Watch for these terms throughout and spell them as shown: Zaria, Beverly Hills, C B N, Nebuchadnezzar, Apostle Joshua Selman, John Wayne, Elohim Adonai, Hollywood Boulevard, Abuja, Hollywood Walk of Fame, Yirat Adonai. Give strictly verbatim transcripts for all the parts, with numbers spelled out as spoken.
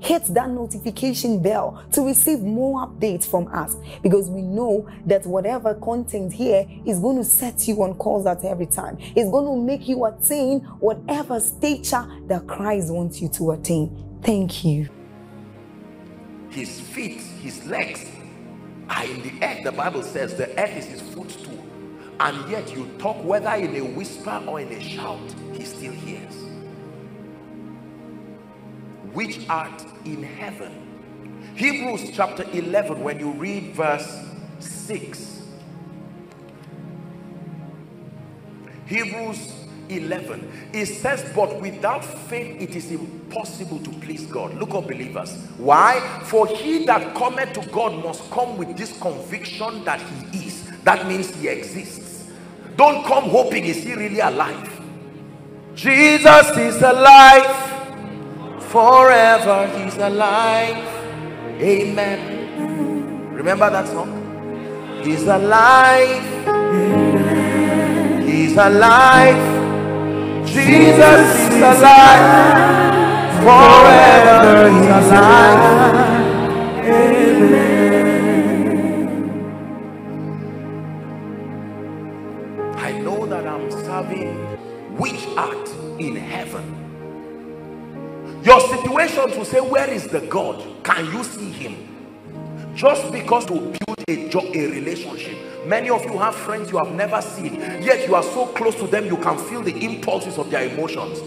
Hit that notification bell to receive more updates from us, because we know that whatever content here is going to set you on course at every time. It's going to make you attain whatever stature that Christ wants you to attain. Thank you. His feet, his legs are in the earth. The Bible says the earth is his footstool. And yet you talk, whether in a whisper or in a shout, he still hears. Which art in heaven. Hebrews chapter eleven, when you read verse six. Hebrews eleven, it says, but without faith it is impossible to please God. Look up, believers. Why? For he that cometh to God must come with this conviction that he is. That means he exists. Don't come hoping, is he really alive? Jesus is alive. Forever he's alive. Amen. Remember that song? He's alive. He's alive. Jesus is alive. Forever he's alive. Amen. I know that I'm serving which art in heaven. Your situations will say, where is the God? Can you see him? Just because to build a job, a relationship. Many of you have friends you have never seen, yet you are so close to them, you can feel the impulses of their emotions.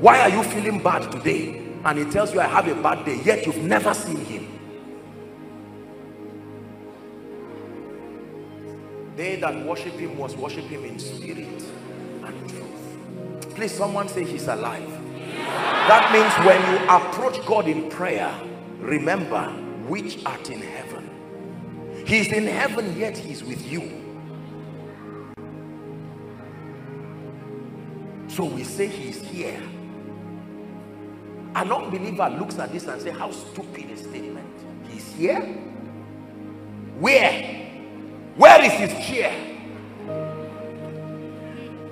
Why are you feeling bad today? And he tells you, I have a bad day, yet you've never seen him. They that worship him must worship him in spirit and truth. Please, someone say he's alive. That means when you approach God in prayer, remember which art in heaven. He's in heaven, yet he's with you. So we say he's here. An unbeliever looks at this and says, how stupid a statement. He's here? Where? Where is his chair?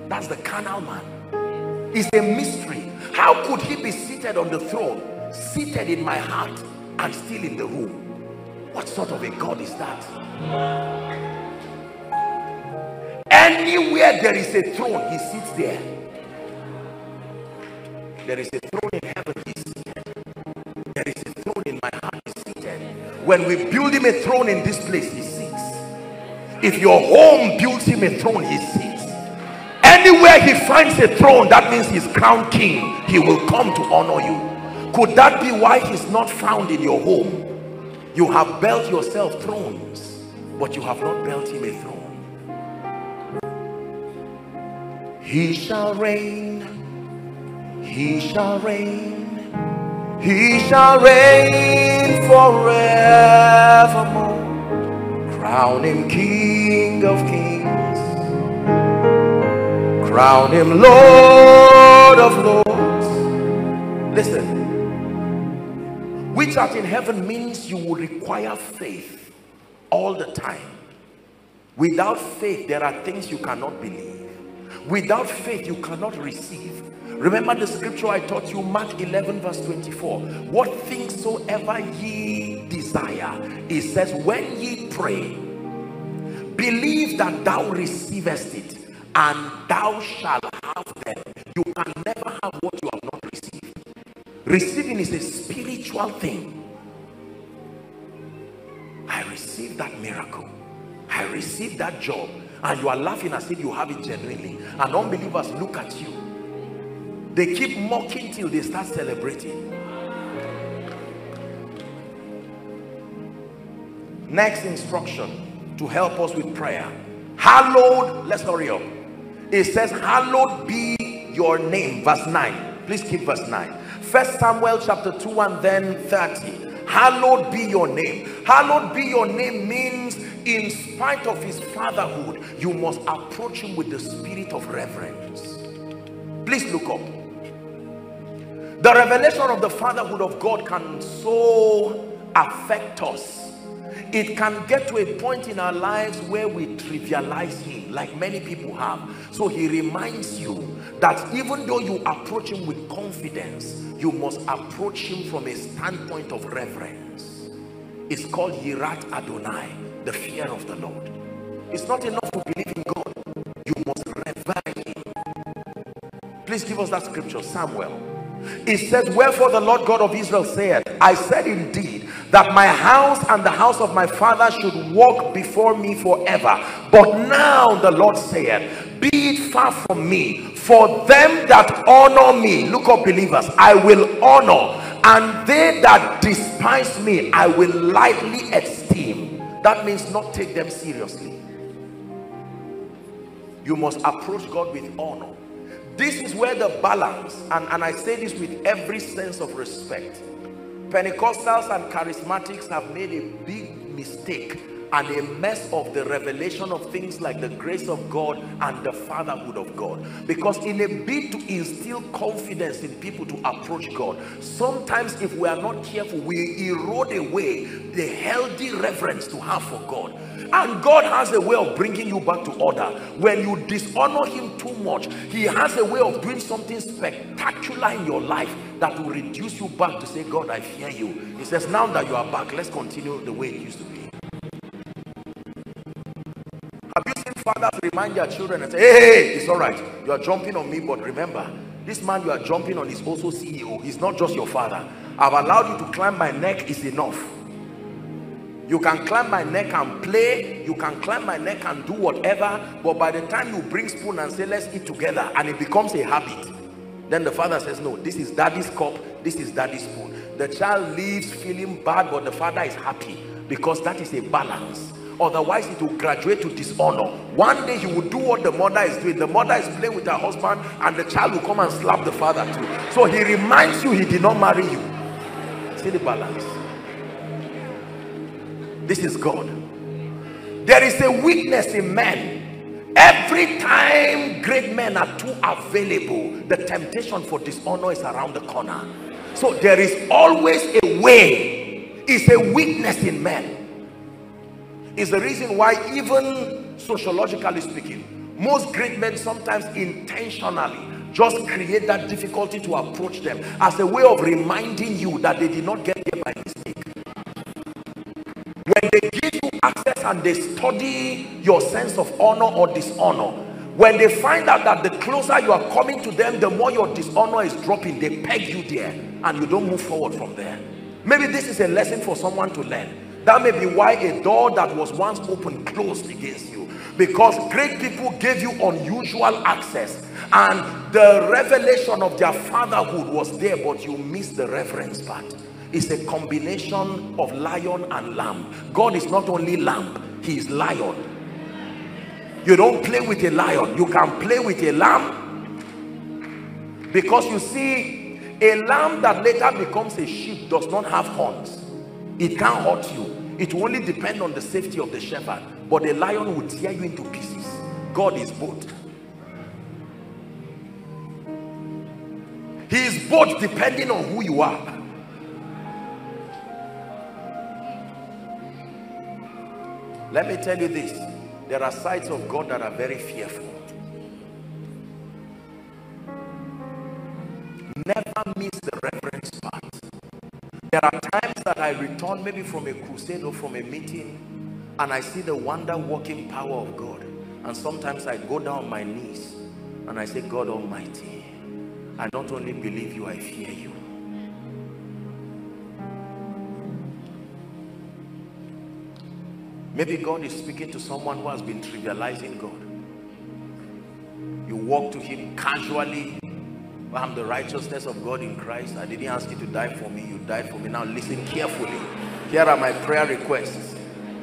That's the carnal man. It's a mystery. How could he be seated on the throne, seated in my heart and still in the room? What sort of a God is that? Anywhere there is a throne, he sits there. There is a throne in heaven, he's seated. There is a throne in my heart, he's seated. When we build him a throne in this place, he sits. If your home builds him a throne, he sits. Anywhere he finds a throne, that means he's crowned king. He will come to honor you. Could that be why he's not found in your home? You have built yourself thrones, but you have not built him a throne. He shall reign. He shall reign. He shall reign forevermore. Crown him King of Kings. Crown him Lord of Lords. Listen, which art in heaven means you will require faith all the time. Without faith, there are things you cannot believe. Without faith, you cannot receive. Remember the scripture I taught you, Mark eleven verse twenty-four. What things soever ye desire, it says, when ye pray, believe that thou receivest it, and thou shalt have them. You can never have what you have not received. Receiving is a spiritual thing. I receive. received that miracle, I received that job, and you are laughing as if you have it genuinely. And unbelievers look at you, they keep mocking till they start celebrating. Next instruction to help us with prayer, hallowed, let's hurry up. It says, hallowed be your name. Verse nine, please keep verse nine. First Samuel chapter two and then thirty. Hallowed be your name. Hallowed be your name means in spite of his fatherhood, you must approach him with the spirit of reverence. Please look up. The revelation of the fatherhood of God can so affect us. It can get to a point in our lives where we trivialize him, like many people have. So he reminds you that even though you approach him with confidence, you must approach him from a standpoint of reverence. It's called Yirat Adonai, the fear of the Lord. It's not enough to believe in God. You must revere him. Please give us that scripture, Samuel. It says, wherefore the Lord God of Israel saith, I said indeed that my house and the house of my father should walk before me forever. But now the Lord saith, be it far from me, for them that honor me, look up believers, I will honor, and they that despise me, I will lightly esteem. That means not take them seriously. You must approach God with honor. This is where the balance, and, and I say this with every sense of respect, Pentecostals and charismatics have made a big mistake and a mess of the revelation of things like the grace of God and the fatherhood of God. Because in a bid to instill confidence in people to approach God, sometimes if we are not careful, we erode away the healthy reverence to have for God. And God has a way of bringing you back to order. When you dishonor him too much, he has a way of doing something spectacular in your life that will reduce you back to say, God, I fear you. He says, now that you are back, let's continue the way it used to be. Have you seen fathers remind their children and say, hey, hey, it's all right, you are jumping on me, but remember, this man you are jumping on is also C E O. He's not just your father. I've allowed you to climb my neck, is enough. You can climb my neck and play, you can climb my neck and do whatever, but by the time you bring spoon and say, let's eat together, and it becomes a habit, then the father says, no, this is daddy's cup, this is daddy's spoon. The child leaves feeling bad, but the father is happy, because that is a balance. Otherwise, it will graduate to dishonor. One day, he will do what the mother is doing. The mother is playing with her husband, and the child will come and slap the father too. So he reminds you he did not marry you. See the balance. This is God. There is a weakness in men. Every time great men are too available, the temptation for dishonor is around the corner. So there is always a way. It's a weakness in men. It's the reason why, even sociologically speaking, most great men sometimes intentionally just create that difficulty to approach them as a way of reminding you that they did not get there by mistake. When they give you access and they study your sense of honor or dishonor, when they find out that the closer you are coming to them, the more your dishonor is dropping, they peg you there and you don't move forward from there. Maybe this is a lesson for someone to learn. That may be why a door that was once open closed against you, because great people gave you unusual access and the revelation of their fatherhood was there, but you missed the reverence part. It's a combination of lion and lamb. God is not only lamb, he is lion. You don't play with a lion, you can play with a lamb. Because you see, a lamb that later becomes a sheep does not have horns. It can't hurt you. It will only depend on the safety of the shepherd. But a lion will tear you into pieces. God is both. He is both depending on who you are. Let me tell you this, there are sides of God that are very fearful. Never miss the reverence part. There are times that I return maybe from a crusade or from a meeting and I see the wonder working power of God, and sometimes I go down on my knees and I say, God Almighty, I not only believe you, I fear you. Maybe God is speaking to someone who has been trivializing God. You walk to him casually. I'm the righteousness of God in Christ. I didn't ask you to die for me. You died for me. Now listen carefully. Here are my prayer requests.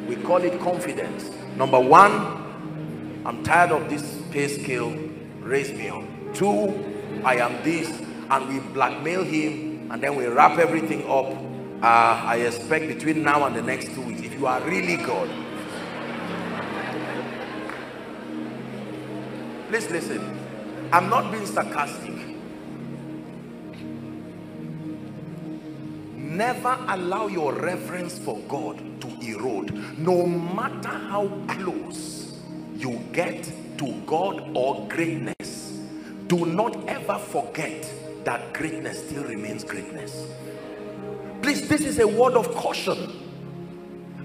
We call it confidence. Number one, I'm tired of this pay scale. Raise me up. Two, I am this. And we blackmail him, and then we wrap everything up. Uh, I expect between now and the next two weeks. If you are really God. Please listen. I'm not being sarcastic. Never allow your reverence for God to erode, no matter how close you get to God or greatness. Do not ever forget that greatness still remains greatness. Please, this is a word of caution.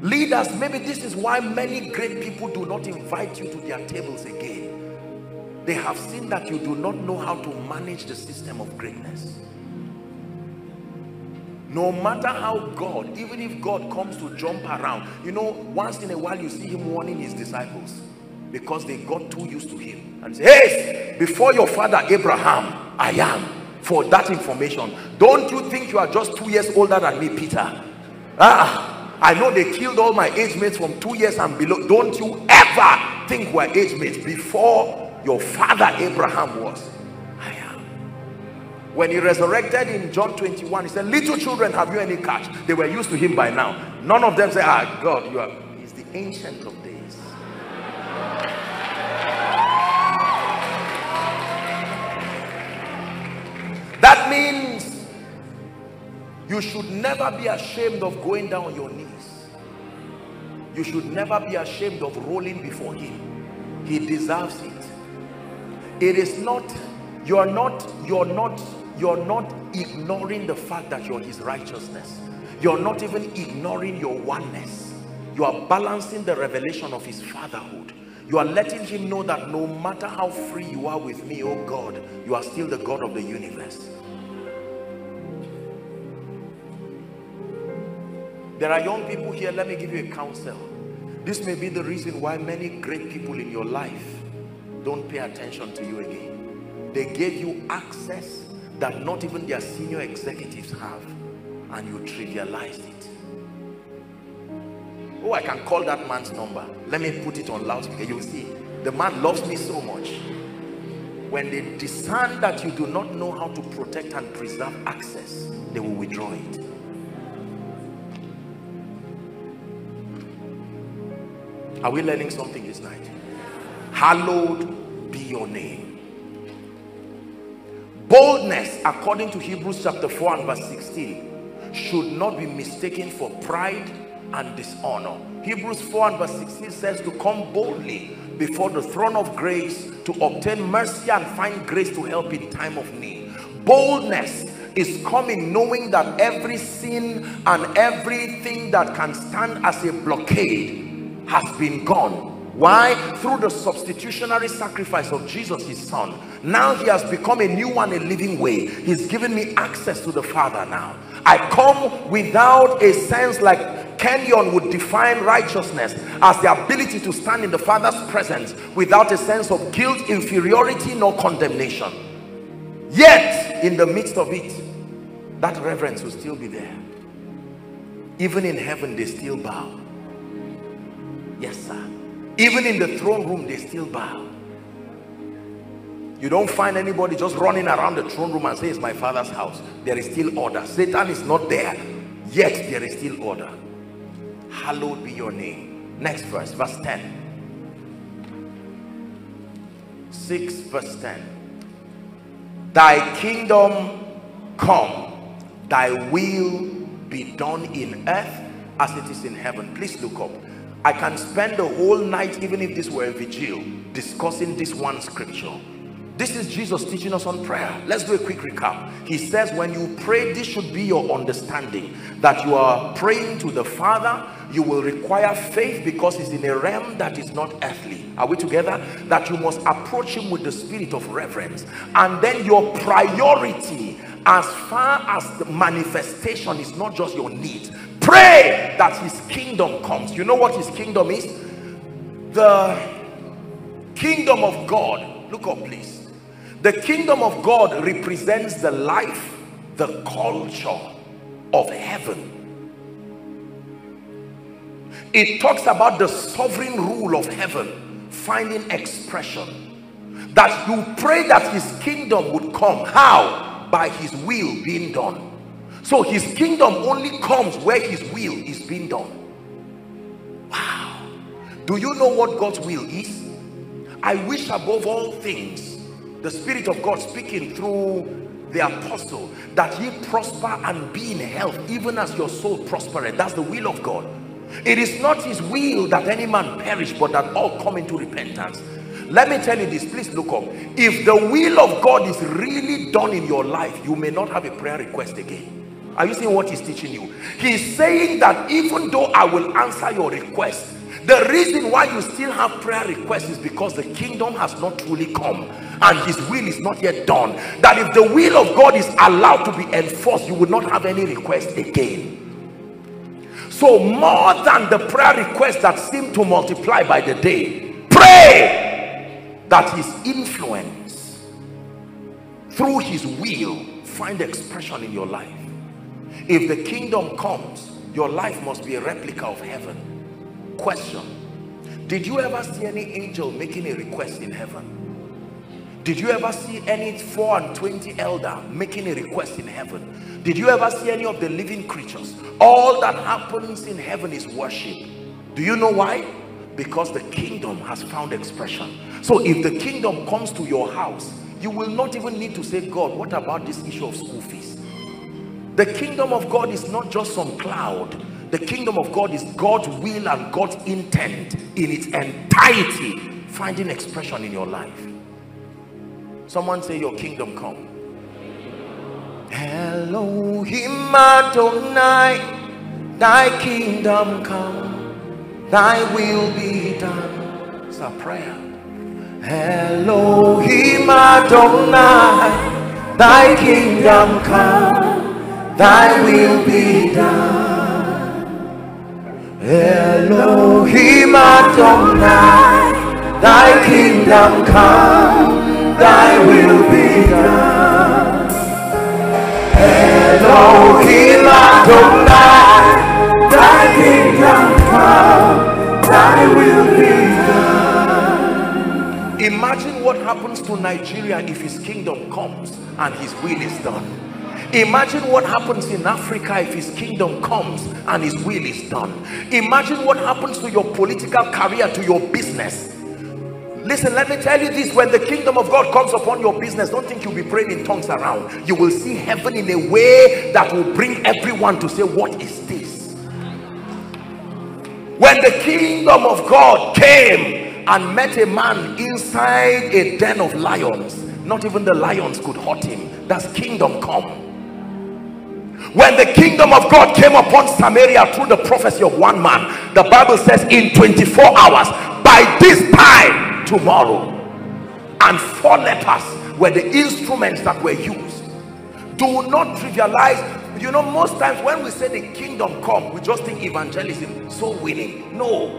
Leaders, maybe this is why many great people do not invite you to their tables again. They have seen that you do not know how to manage the system of greatness. No matter how God, even if God comes to jump around, you know, once in a while you see him warning his disciples because they got too used to him and say, hey, before your father Abraham, I am. For that information, don't you think you are just two years older than me, Peter? Ah, I know they killed all my age mates from two years and below. Don't you ever think we're age mates. Before your father Abraham was. When he resurrected in John twenty-one, he said, little children, have you any catch? They were used to him by now. None of them say, ah, God, you are, he's the Ancient of Days. That means you should never be ashamed of going down on your knees. You should never be ashamed of rolling before him. He deserves it. It is not, you're not, you're not You're not ignoring the fact that you're his righteousness. You're not even ignoring your oneness. You are balancing the revelation of his fatherhood. You are letting him know that no matter how free you are with me, oh God, you are still the God of the universe. There are young people here. Let me give you a counsel. This may be the reason why many great people in your life don't pay attention to you again. They gave you access that not even their senior executives have, and you trivialized it. Oh, I can call that man's number. Let me put it on loudspeaker. You'll see, the man loves me so much. When they discern that you do not know how to protect and preserve access, they will withdraw it. Are we learning something this night? Hallowed be your name. Boldness, according to Hebrews chapter four and verse sixteen, should not be mistaken for pride and dishonor. Hebrews four and verse sixteen says to come boldly before the throne of grace to obtain mercy and find grace to help in time of need. Boldness is coming knowing that every sin and everything that can stand as a blockade has been gone. Why? Through the substitutionary sacrifice of Jesus his son. Now he has become a new and a living way. He's given me access to the Father now. I come without a sense like Kenyon would define righteousness as the ability to stand in the Father's presence without a sense of guilt, inferiority, nor condemnation. Yet, in the midst of it, that reverence will still be there. Even in heaven, they still bow. Yes, sir. Even in the throne room, they still bow. You don't find anybody just running around the throne room and say, it's my Father's house. There is still order. Satan is not there, yet there is still order. Hallowed be your name. Next verse, verse ten. six verse ten. Thy kingdom come, thy will be done in earth as it is in heaven. Please look up. I can spend the whole night, even if this were a vigil, discussing this one scripture. This is Jesus teaching us on prayer. Let's do a quick recap. He says, when you pray, this should be your understanding, that you are praying to the Father. You will require faith because it's in a realm that is not earthly. Are we together? That you must approach him with the spirit of reverence. And then your priority, as far as the manifestation, is not just your need. pray that his kingdom comes. You know what his kingdom is? The kingdom of God. Look up, please. The kingdom of God represents the life, the culture of heaven. It talks about the sovereign rule of heaven finding expression. That you pray that his kingdom would come. How? By his will being done. So his kingdom only comes where his will is being done. Wow. Do you know what God's will is? I wish above all things, the Spirit of God speaking through the apostle, that ye prosper and be in health, even as your soul prospereth. That's the will of God. It is not his will that any man perish, but that all come into repentance. Let me tell you this, please look up. If the will of God is really done in your life, you may not have a prayer request again. Are you seeing what he's teaching you? He's saying that even though I will answer your request, the reason why you still have prayer requests is because the kingdom has not truly come and his will is not yet done. That if the will of God is allowed to be enforced, you will not have any request again. So more than the prayer requests that seem to multiply by the day, pray that his influence through his will find expression in your life. If the kingdom comes, your life must be a replica of heaven. Question: did you ever see any angel making a request in heaven? Did you ever see any four and twenty elder making a request in heaven? Did you ever see any of the living creatures? All that happens in heaven is worship. Do you know why? Because the kingdom has found expression. So if the kingdom comes to your house, you will not even need to say, God, what about this issue of school fees? The kingdom of God is not just some cloud. The kingdom of God is God's will and God's intent in its entirety finding expression in your life. Someone say, your kingdom come. Elohim Adonai, thy kingdom come, thy will be done. It's a prayer. Elohim Adonai, thy kingdom come, thy will be done. Elohim Adonai, thy kingdom come, thy will be done. Elohim Adonai, thy kingdom come, thy will be done. Imagine what happens to Nigeria if his kingdom comes and his will is done. Imagine what happens in Africa if his kingdom comes and his will is done. Imagine what happens to your political career, to your business. Listen, let me tell you this. When the kingdom of God comes upon your business, don't think you'll be praying in tongues around. You will see heaven in a way that will bring everyone to say, what is this? When the kingdom of God came and met a man inside a den of lions, not even the lions could hurt him. That's kingdom come. When the kingdom of God came upon Samaria through the prophecy of one man, the Bible says in twenty-four hours, by this time tomorrow, and four lepers were the instruments that were used. Do not trivialize. You know, most times when we say the kingdom come, we just think evangelism, soul winning. No,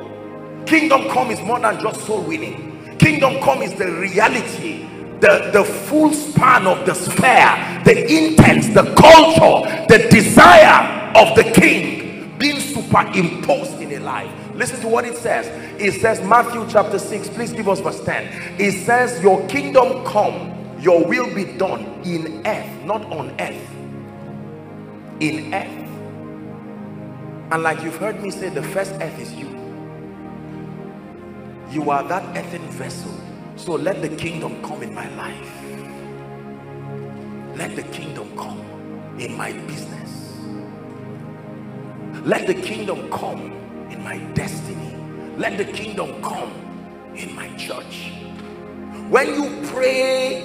kingdom come is more than just soul winning. Kingdom come is the reality, The, the full span of the sphere, the intent, the culture, the desire of the king being superimposed in a life. Listen to what it says. It says, Matthew chapter six, please give us verse ten. It says, your kingdom come, your will be done in earth, not on earth, in earth. And like you've heard me say, the first earth is you. You are that earthen vessel. So let the kingdom come in my life. Let the kingdom come in my business. Let the kingdom come in my destiny. Let the kingdom come in my church. When you pray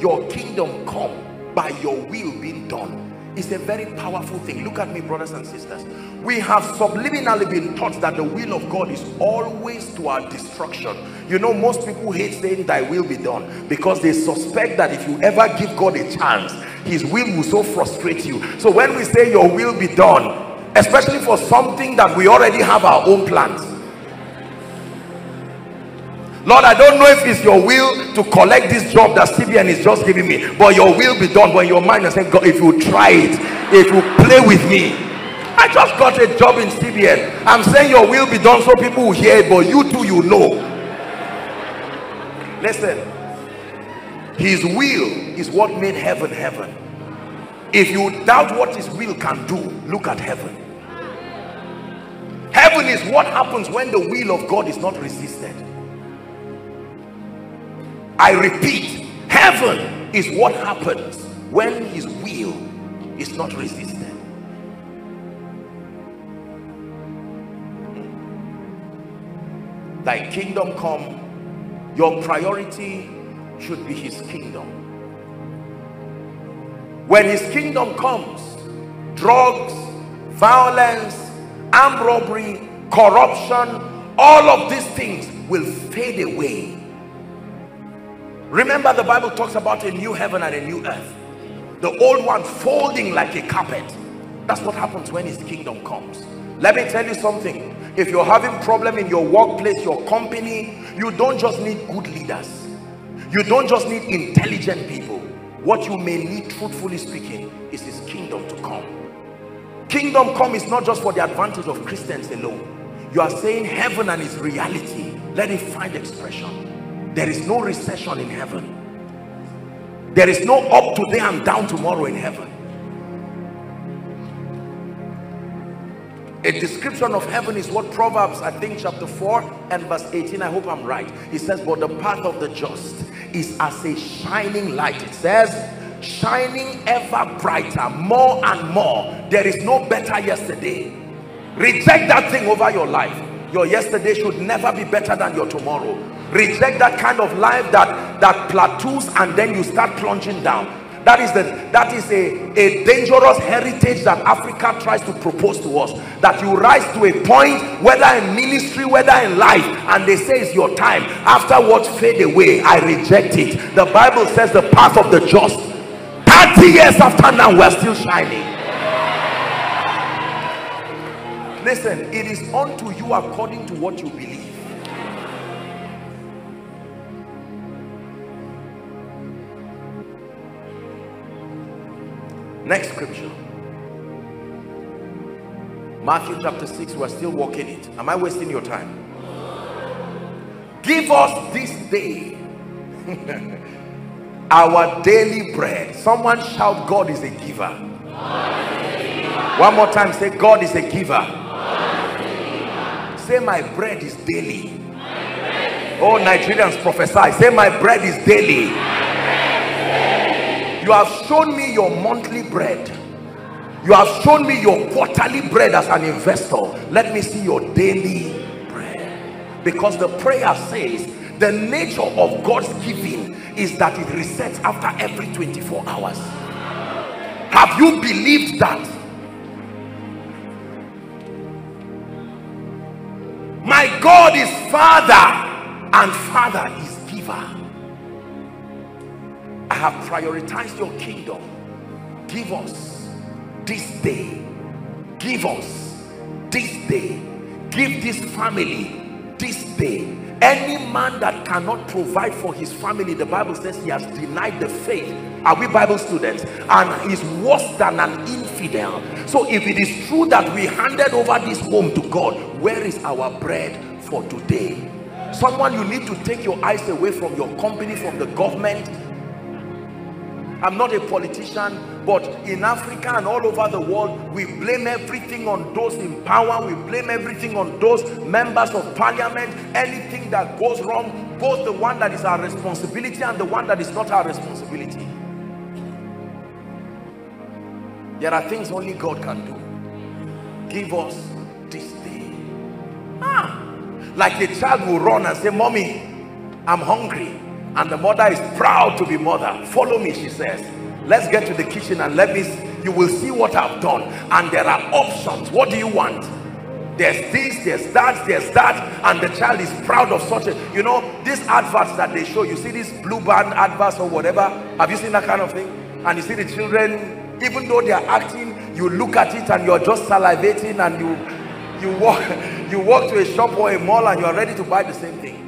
your kingdom come by your will being done, it's a very powerful thing. Look at me, brothers and sisters. We have subliminally been taught that the will of God is always to our destruction. You know, most people hate saying thy will be done because they suspect that if you ever give God a chance, his will will so frustrate you. So when we say your will be done, especially for something that we already have our own plans. Lord, I don't know if it's your will to collect this job that C B N is just giving me, but your will be done. But in your mind, you say, God, if you try it, if you play with me, I just got a job in C B N. I'm saying your will be done so people will hear it, but you too, you know. Listen, his will is what made heaven heaven. If you doubt what his will can do, look at heaven. Heaven is what happens when the will of God is not resisted. I repeat, heaven is what happens when his will is not resisted. Thy kingdom come. Your priority should be his kingdom. When his kingdom comes, drugs, violence, armed robbery, corruption, all of these things will fade away. Remember, the Bible talks about a new heaven and a new earth. The old one folding like a carpet. That's what happens when his kingdom comes. Let me tell you something. If you're having problem in your workplace, your company, you don't just need good leaders. You don't just need intelligent people. What you may need, truthfully speaking, is his kingdom to come. Kingdom come is not just for the advantage of Christians alone. You are saying heaven and its reality, let it find expression. There is no recession in heaven. There is no up today and down tomorrow in heaven. A description of heaven is what Proverbs, I think chapter four and verse eighteen, I hope I'm right. It says, but the path of the just is as a shining light. It says, shining ever brighter, more and more. There is no better yesterday. Reject that thing over your life. Your yesterday should never be better than your tomorrow. Reject that kind of life that that plateaus and then you start plunging down. That is the that is a a dangerous heritage that Africa tries to propose to us, that you rise to a point, whether in ministry, whether in life, and they say it's your time, afterwards fade away. I reject it. The Bible says the path of the just, thirty years after now, we're still shining. Listen, it is unto you according to what you believe. Next scripture, Matthew chapter six. We're still walking it. Am I wasting your time? Give us this day our daily bread. Someone shout, God is a giver. One more time, say, God is a giver. Say, my bread is daily. Oh, Nigerians, prophesy. Say, my bread is daily. You have shown me your monthly bread. You have shown me your quarterly bread as an investor. Let me see your daily bread. Because the prayer says the nature of God's giving is that it resets after every twenty-four hours. Have you believed that? My God is Father, and Father is giver. I have prioritized your kingdom. Give us this day. Give us this day. Give this family this day. Any man that cannot provide for his family, the Bible says he has denied the faith. Are we Bible students? And is worse than an infidel. So if it is true that we handed over this home to God, where is our bread for today? Someone, you need to take your eyes away from your company, from the government. I'm not a politician, but in Africa and all over the world, we blame everything on those in power. We blame everything on those members of parliament. Anything that goes wrong, both the one that is our responsibility and the one that is not our responsibility. There are things only God can do. Give us this day. Ah, like a child will run and say, Mommy, I'm hungry. And the mother is proud to be mother. Follow me, she says. Let's get to the kitchen and let me, you will see what I've done. And there are options. What do you want? There's this, there's that, there's that. And the child is proud of such a, you know, these adverts that they show. You see these blue band adverts or whatever. Have you seen that kind of thing? And you see the children, even though they are acting, you look at it and you're just salivating, and you you walk you walk to a shop or a mall and you're ready to buy the same thing.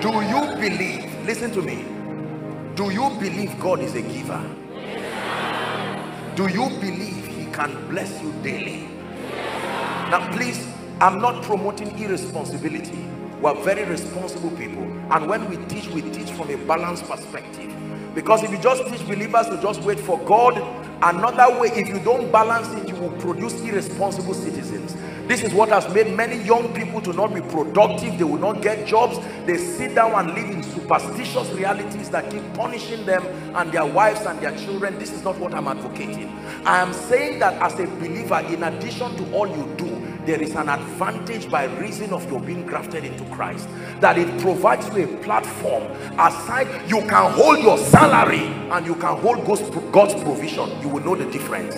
Do you believe? Listen to me. Do you believe God is a giver? Yes. Do you believe he can bless you daily? Yes. Now please, I'm not promoting irresponsibility. We're very responsible people, and when we teach, we teach from a balanced perspective, because if you just teach believers to just wait for God, another way, if you don't balance it, you will produce irresponsible citizens. This is what has made many young people to not be productive. They will not get jobs. They sit down and live in superstitious realities that keep punishing them and their wives and their children. This is not what I'm advocating. I am saying that as a believer, in addition to all you do, there is an advantage by reason of your being grafted into Christ, that it provides you a platform. Aside, you can hold your salary and you can hold God's provision. You will know the difference.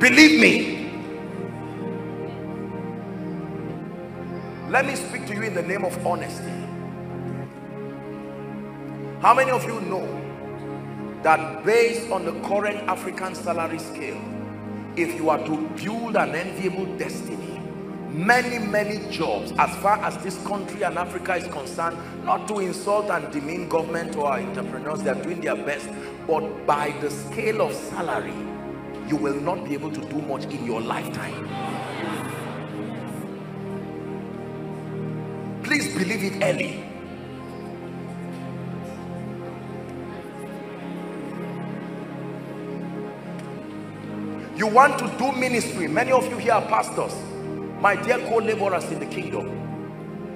Believe me. Let me speak to you in the name of honesty. How many of you know that based on the current African salary scale, if you are to build an enviable destiny, many, many jobs, as far as this country and Africa is concerned, not to insult and demean government or our entrepreneurs, they are doing their best, but by the scale of salary, you will not be able to do much in your lifetime. Please believe it early. You want to do ministry. Many of you here are pastors, my dear co-laborers in the kingdom.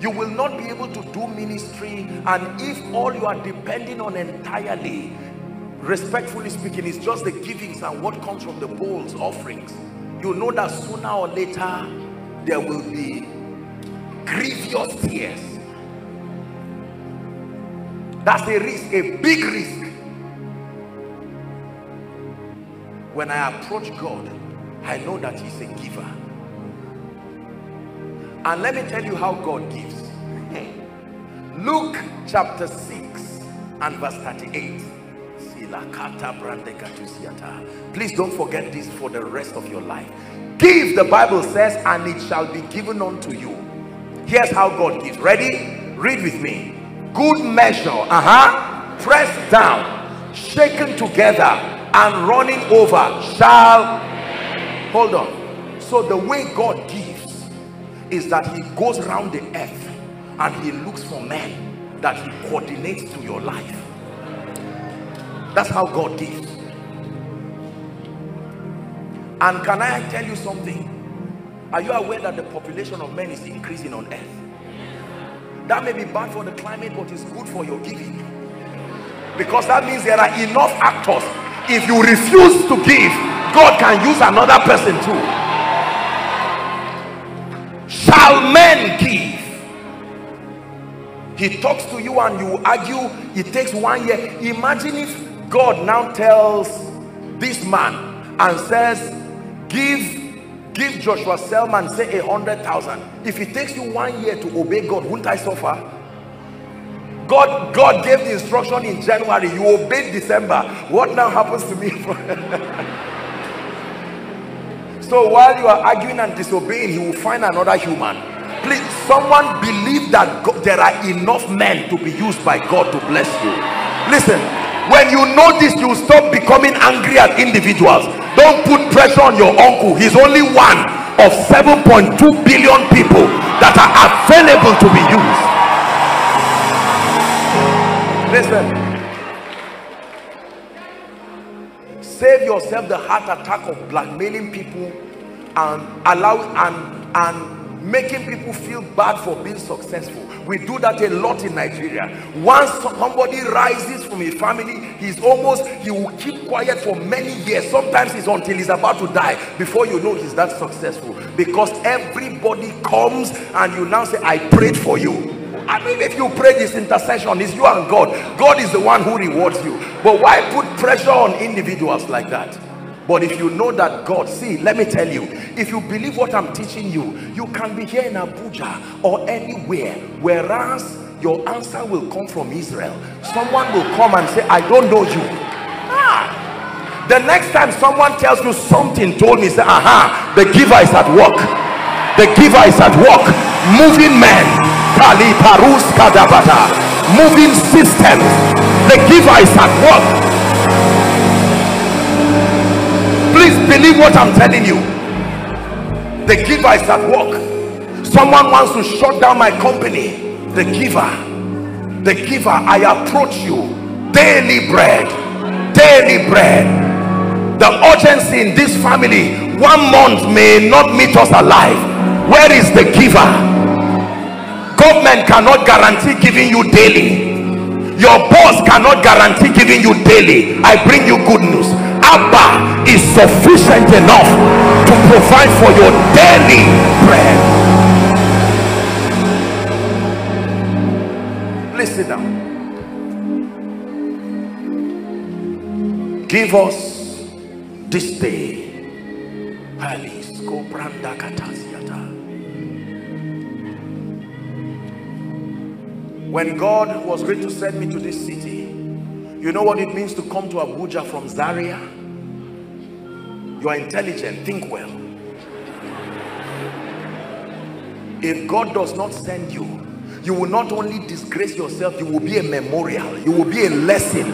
You will not be able to do ministry, and if all you are depending on entirely, respectfully speaking, is just the givings and what comes from the bowls, offerings, you know that sooner or later there will be grievous tears. That's a risk, a big risk. When I approach God, I know that he's a giver. And let me tell you how God gives. Hey. Luke chapter six and verse thirty-eight. Please don't forget this for the rest of your life. Give, the Bible says, and it shall be given unto you. Here's how God gives. Ready? Read with me. Good measure, uh-huh, pressed down, shaken together, and running over, shall. Hold on. So the way God gives is that he goes around the earth and he looks for men that he coordinates to your life. That's how God gives. And can I tell you something? Are you aware that the population of men is increasing on earth? That may be bad for the climate, but it's good for your giving. Because that means there are enough actors. If you refuse to give, God can use another person too. Shall men give? He talks to you and you argue. It takes one year. Imagine if God now tells this man and says, give Give Joshua Selman, say a hundred thousand. If it takes you one year to obey God, won't I suffer? God, God gave the instruction in January. You obeyed December. What now happens to me? So while you are arguing and disobeying, he will find another human. Please, someone believe that God, there are enough men to be used by God to bless you. Listen, when you know this, you stop becoming angry at individuals. Don't put pressure on your uncle. He's only one of seven point two billion people that are available to be used. Listen. Save yourself the heart attack of blackmailing people and allow and and making people feel bad for being successful. We do that a lot in Nigeria. Once somebody rises from a family, he's almost, he will keep quiet for many years. Sometimes it's until he's about to die before you know he's that successful. Because everybody comes and you now say, I prayed for you. I mean, if you pray this intercession, it's you and God. God is the one who rewards you. But why put pressure on individuals like that? But if you know that God, see, let me tell you, if you believe what I'm teaching you, you can be here in Abuja or anywhere, whereas your answer will come from Israel. Someone will come and say, I don't know you. Ah. The next time someone tells you something told me, say, aha, the giver is at work. The giver is at work. Moving men. Kali Parus Kadabata. Moving systems. The giver is at work. Please believe what I'm telling you. The giver is at work. Someone wants to shut down my company. The giver, the giver, I approach you. Daily bread, daily bread. The urgency in this family, one month may not meet us alive. Where is the giver? Government cannot guarantee giving you daily. Your boss cannot guarantee giving you daily. I bring you good news. Abba is sufficient enough to provide for your daily bread. Sit down. Give us this day when God was going to send me to this city. You know what it means to come to Abuja from Zaria? You are intelligent, think well. If God does not send you, you will not only disgrace yourself, you will be a memorial, you will be a lesson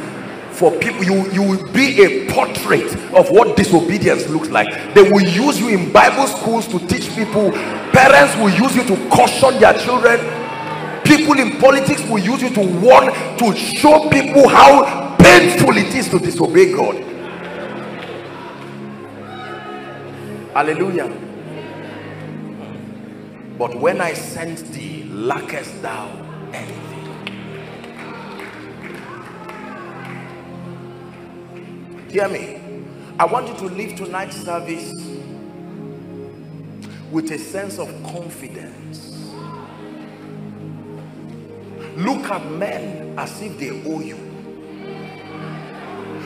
for people. You, you will be a portrait of what disobedience looks like. They will use you in Bible schools to teach people. Parents will use you to caution their children. People in politics will use you to warn, to show people how painful it is to disobey God. Hallelujah. But when I sent thee, lackest thou anything? Hear me. I want you to leave tonight's service with a sense of confidence. Look at men as if they owe you.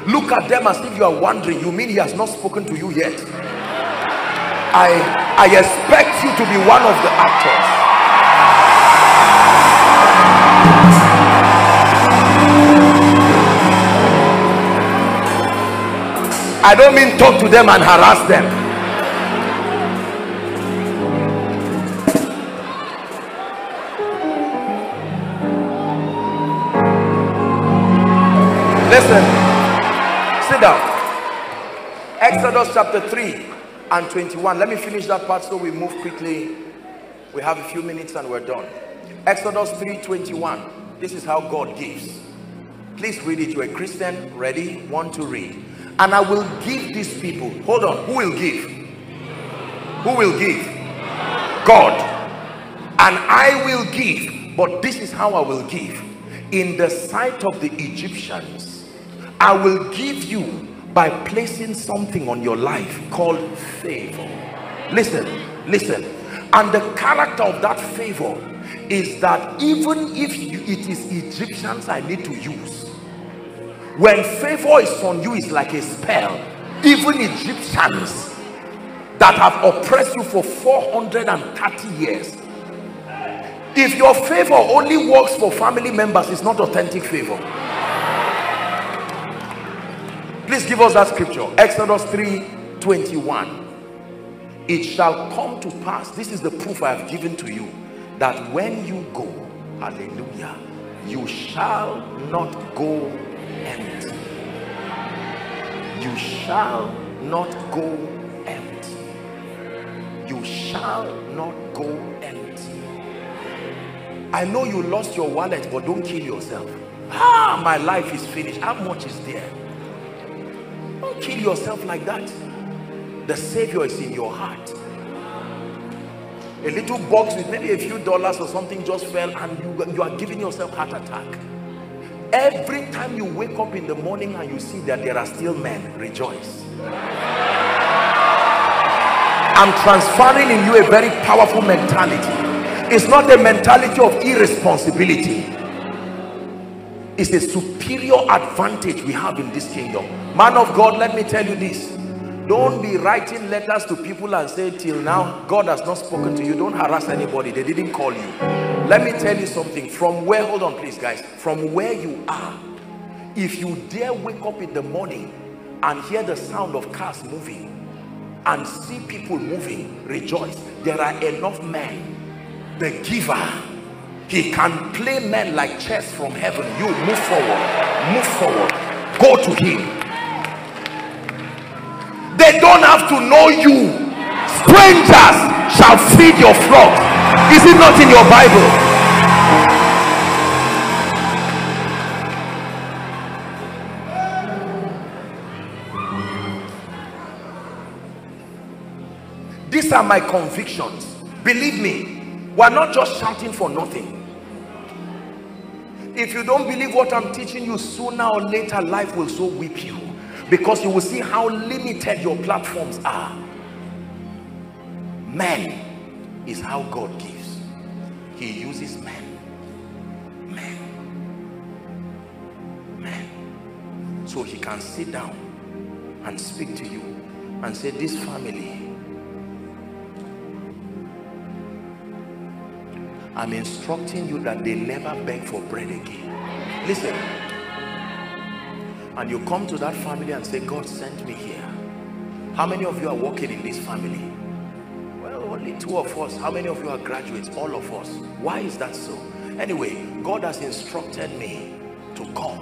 Look at them as if you are wondering, you mean he has not spoken to you yet? I, I expect you to be one of the actors. I don't mean talk to them and harass them. Listen, sit down. Exodus chapter three and twenty-one. Let me finish that part so we move quickly. We have a few minutes and we're done. Exodus three twenty-one. This is how God gives. Please read it. You're a Christian, ready, want to read. And I will give these people. Hold on. Who will give? Who will give? God. And I will give. But this is how I will give. In the sight of the Egyptians, I will give you by placing something on your life called favor. Listen, listen. And the character of that favor is that even if it is Egyptians I need to use, when favor is on you, it's like a spell. Even Egyptians that have oppressed you for four hundred thirty years, if your favor only works for family members, it's not authentic favor. Please give us that scripture. Exodus three twenty-one. It shall come to pass, this is the proof I have given to you, that when you go, hallelujah, you shall not go empty. You shall not go empty. You shall not go empty. I know you lost your wallet, but don't kill yourself. Ah, my life is finished. How much is there? Don't kill yourself like that. The Savior is in your heart. A little box with maybe a few dollars or something just fell, and you, you are giving yourself heart attack. Every time you wake up in the morning and you see that there are still men, rejoice. I'm transferring in you a very powerful mentality. It's not a mentality of irresponsibility. It's a superior advantage we have in this kingdom. Man of God, let me tell you this. Don't be writing letters to people and say, till now, God has not spoken to you. Don't harass anybody. They didn't call you. Let me tell you something. From where, hold on please guys, from where you are, if you dare wake up in the morning and hear the sound of cars moving and see people moving, rejoice. There are enough men. The giver, he can play men like chess from heaven. You move forward, move forward, go to him. They don't have to know you. Strangers shall feed your flock. Is it not in your Bible? These are my convictions. Believe me, we are not just shouting for nothing. If you don't believe what I'm teaching you, sooner or later life will so whip you, because you will see how limited your platforms are. Man is how God gives. He uses men. Men. Men. So he can sit down and speak to you and say, this family, I'm instructing you that they never beg for bread again. Listen. And you come to that family and say, God sent me here. How many of you are working in this family? Well, only two of us. How many of you are graduates? All of us. Why is that so? Anyway, God has instructed me to come.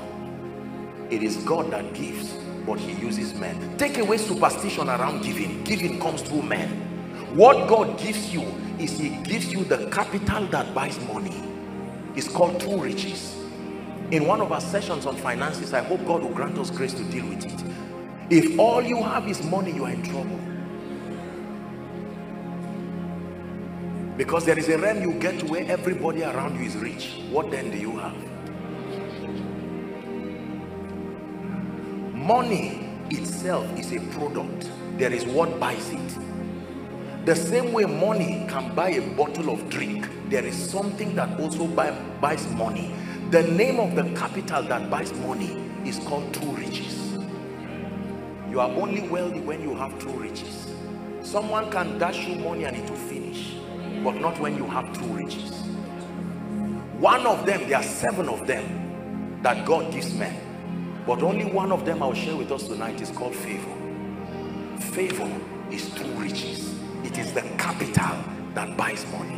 It is God that gives, but he uses men. Take away superstition around giving. Giving comes through men. What God gives you is he gives you the capital that buys money. It's called true riches. In one of our sessions on finances, I hope God will grant us grace to deal with it. If all you have is money, you are in trouble. Because there is a realm you get to where everybody around you is rich. What then do you have? Money itself is a product. There is what buys it. The same way money can buy a bottle of drink, there is something that also buy, buys money. The name of the capital that buys money is called true riches. You are only wealthy when you have true riches. Someone can dash you money and it will finish, but not when you have true riches. One of them, there are seven of them that God gives men, but only one of them I'll share with us tonight is called favor. Favor is true riches. It is the capital that buys money.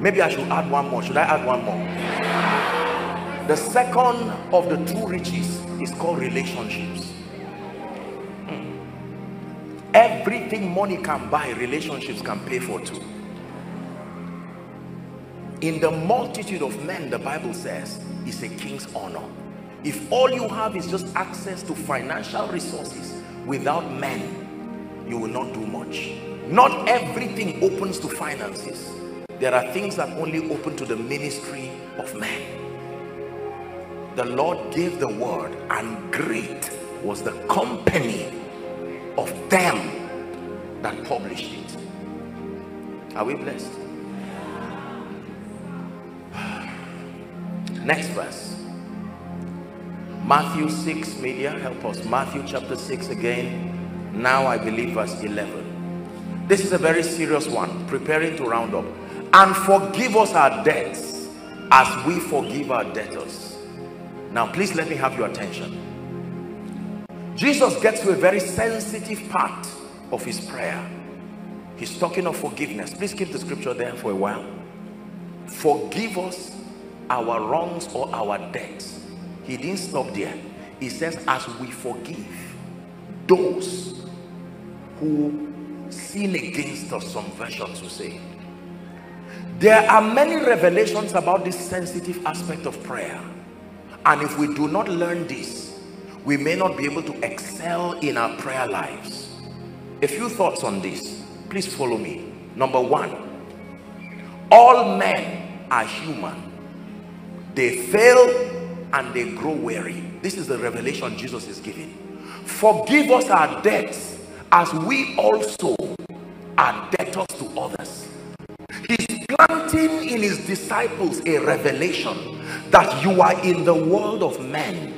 Maybe I should add one more. Should I add one more? The second of the true riches is called relationships. Everything money can buy, relationships can pay for too. In the multitude of men, the Bible says, is a king's honor. If all you have is just access to financial resources without men, you will not do much. Not everything opens to finances. There are things that only open to the ministry of man. The Lord gave the word, and great was the company of them that published it. Are we blessed? Next verse. Matthew six, media, help us. Matthew chapter six again. Now I believe verse eleven. This is a very serious one, preparing to round up. And forgive us our debts as we forgive our debtors. Now please let me have your attention. Jesus gets to a very sensitive part of his prayer. He's talking of forgiveness. Please keep the scripture there for a while. Forgive us our wrongs or our debts. He didn't stop there. He says, as we forgive those who sin against us, some versions who say. There are many revelations about this sensitive aspect of prayer, and if we do not learn this, we may not be able to excel in our prayer lives. A few thoughts on this, please follow me. Number one, all men are human. They fail and they grow weary. This is the revelation Jesus is giving. Forgive us our debts as we also are debtors to others. He's planting in his disciples a revelation that you are in the world of men,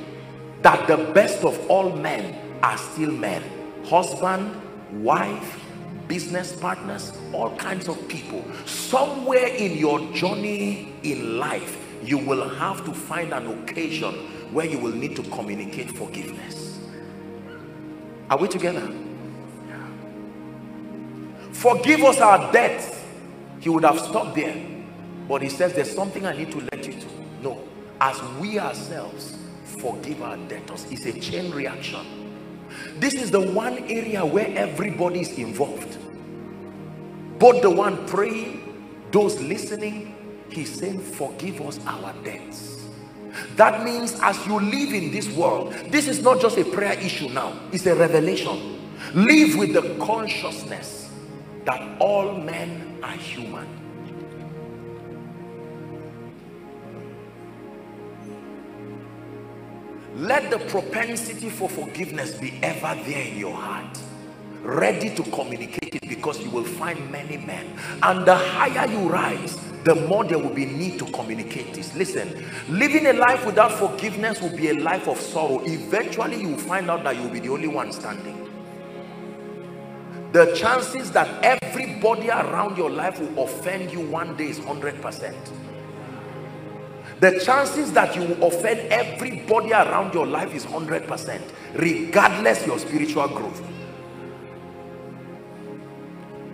that the best of all men are still men. Husband, wife, business partners, all kinds of people. Somewhere in your journey in life, you will have to find an occasion where you will need to communicate forgiveness. Are we together? Yeah. Forgive us our debts. He would have stopped there, but he says there's something I need to let you do. No, as we ourselves forgive our debtors. It's a chain reaction. This is the one area where everybody is involved. Both the one praying, those listening, he's saying forgive us our debts. That means as you live in this world, this is not just a prayer issue now, it's a revelation. Live with the consciousness that all men are human. Let the propensity for forgiveness be ever there in your heart, ready to communicate it, because you will find many men. And the higher you rise, the more there will be need to communicate this. Listen, living a life without forgiveness will be a life of sorrow. Eventually, you will find out that you will be the only one standing. The chances that everybody around your life will offend you one day is one hundred percent. The chances that you will offend everybody around your life is one hundred percent, regardless your spiritual growth.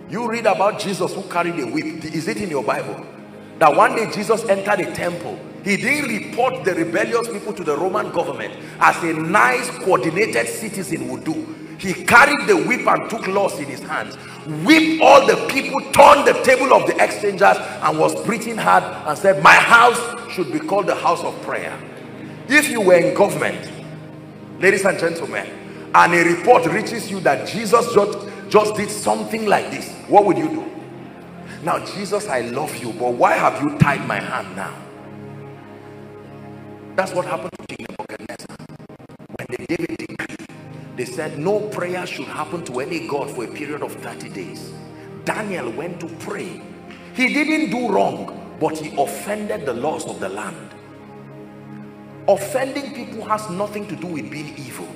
You read about Jesus who carried a whip. Is it in your Bible? That one day Jesus entered a temple. He didn't report the rebellious people to the Roman government as a nice coordinated citizen would do. He carried the whip and took laws in his hands, whipped all the people, turned the table of the exchangers, and was preaching hard and said, my house should be called the house of prayer. If you were in government, ladies and gentlemen, and a report reaches you that Jesus just, just did something like this, what would you do? Now, Jesus, I love you, but why have you tied my hand now? That's what happened to King Nebuchadnezzar when they gave a decree. They said no prayer should happen to any god for a period of thirty days. Daniel went to pray. He didn't do wrong, but he offended the laws of the land. Offending people has nothing to do with being evil.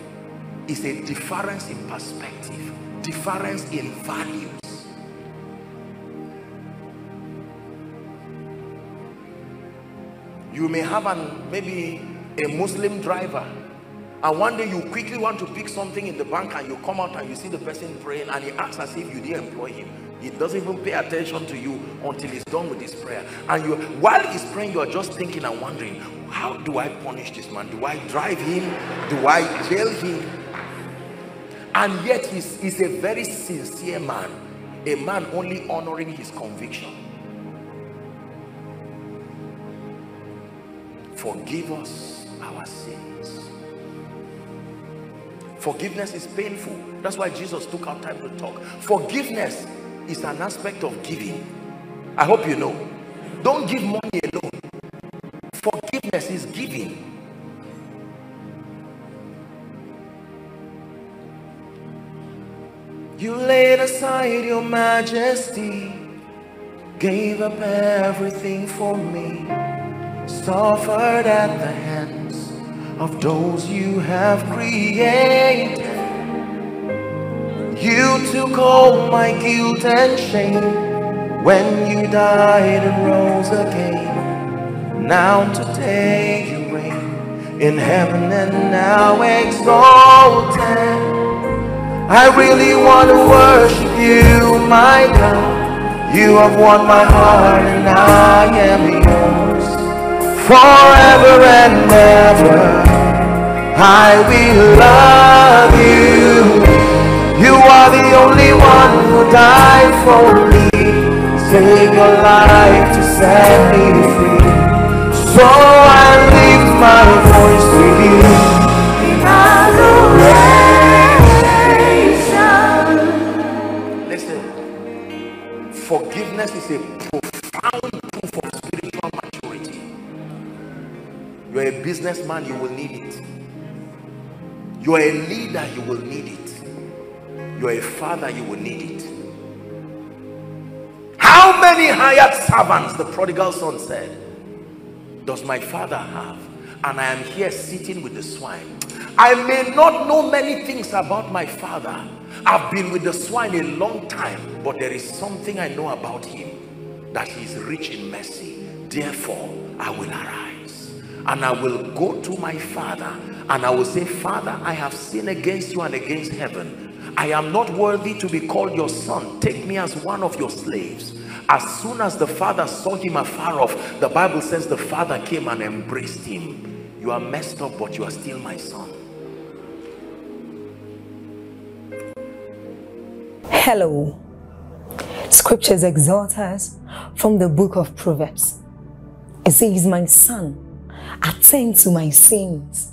It's a difference in perspective, difference in values. You may have an maybe a Muslim driver, and one day you quickly want to pick something in the bank, and you come out and you see the person praying, and he acts as if you didn't employ him. He doesn't even pay attention to you until he's done with his prayer. And you, while he's praying, you are just thinking and wondering, how do I punish this man? Do I drive him? Do I jail him? And yet he's, he's a very sincere man, a man only honoring his conviction. Forgive us our sins. Forgiveness is painful. That's why Jesus took our time to talk. Forgiveness is an aspect of giving. I hope you know. Don't give money alone. Forgiveness is giving. You laid aside your majesty, gave up everything for me, suffered at the hands of those you have created. You took all my guilt and shame when you died and rose again. Now today you reign in heaven and now exalted. I really want to worship you, my God. You have won my heart and I am yours forever and ever. I will love you. You are the only one who died for me. Save your life to set me free. So I lift my voice to you in adoration. Listen, forgiveness is a profound proof of spiritual maturity. You are a businessman, you will need it. You are a leader, you will need it. You are a father, you will need it. How many hired servants, the prodigal son said, does my father have? And I am here sitting with the swine. I may not know many things about my father. I've been with the swine a long time, but there is something I know about him, that he is rich in mercy. Therefore, I will arise and I will go to my father and I will say, Father, I have sinned against you and against heaven. I am not worthy to be called your son. Take me as one of your slaves. As soon as the father saw him afar off, the Bible says the father came and embraced him. You are messed up, but you are still my son. Hello. Scriptures exhort us from the book of Proverbs. It says, my son, attend to my sins,